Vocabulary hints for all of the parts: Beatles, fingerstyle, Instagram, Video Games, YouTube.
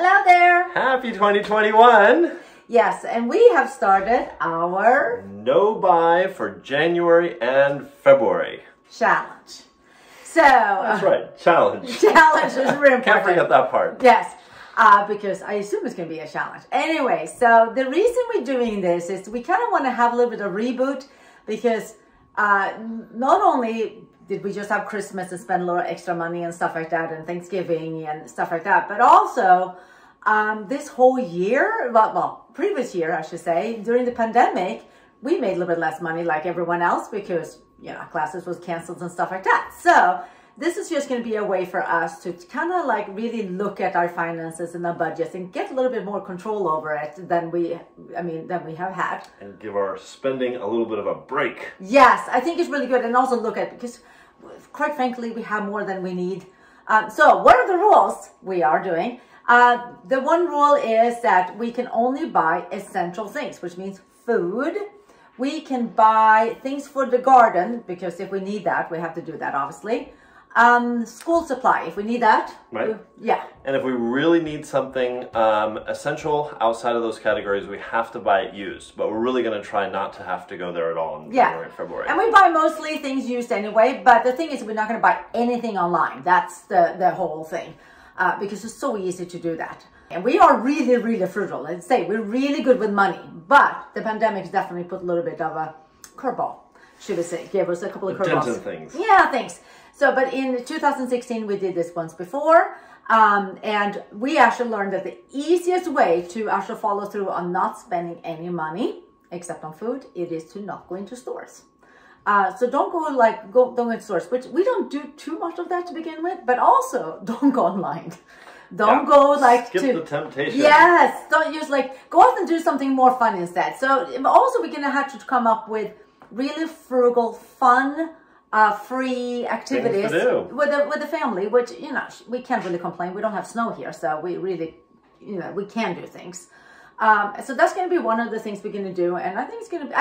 Hello there. Happy 2021. Yes, and we have started our No Buy for January and February challenge. So that's right, challenge. Challenge is really important. Can't forget that part. Yes, because I assume it's going to be a challenge. Anyway, so the reason we're doing this is we kind of want to have a little bit of reboot because not only did we just have Christmas and spend a little extra money and stuff like that, and Thanksgiving and stuff like that, but also this whole year, well, previous year, I should say, during the pandemic, we made a little bit less money like everyone else because, you know, classes was canceled and stuff like that. So this is just going to be a way for us to kind of like really look at our finances and our budgets and get a little bit more control over it than we have had. And give our spending a little bit of a break. Yes, I think it's really good. And also look at, because quite frankly, we have more than we need. So what are the rules we are doing? The one rule is that we can only buy essential things, which means food. We can buy things for the garden, because if we need that, we have to do that, obviously. School supply, if we need that. Right. Yeah. And if we really need something essential outside of those categories, we have to buy it used. But we're really going to try not to have to go there at all in January and February. And we buy mostly things used anyway, but the thing is we're not going to buy anything online. That's the whole thing. Because it's so easy to do that. And we are really, really frugal. Let's say we're really good with money, but the pandemic's definitely put a little bit of a curveball, should I say. Gave us a couple of curveballs. And things. Yeah, thanks. So, but in 2016, we did this once before. And we actually learned that the easiest way to actually follow through on not spending any money, except on food, it is to not go into stores. So don't go don't go to stores, which we don't do too much of that to begin with, but also don't go online. Don't go skip the temptation. Yes, don't use go out and do something more fun instead. So also we're gonna have to come up with really frugal, fun, free activities with the family, which, you know, we can't really complain. We don't have snow here, so we really, you know, we can do things. So that's going to be one of the things we're going to do, and I think it's going to be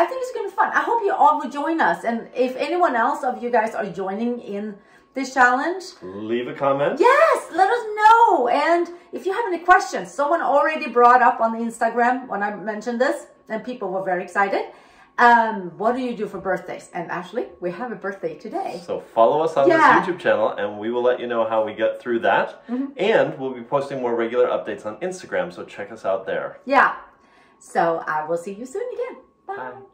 fun. I hope you all will join us, and if anyone else of you guys are joining in this challenge, leave a comment. Yes, let us know, and if you have any questions, someone already brought up on Instagram when I mentioned this, and people were very excited. What do you do for birthdays? And actually, we have a birthday today. So follow us on this YouTube channel, and we will let you know how we get through that. Mm-hmm. And we'll be posting more regular updates on Instagram, so check us out there. Yeah. So I will see you soon again. Bye. Bye.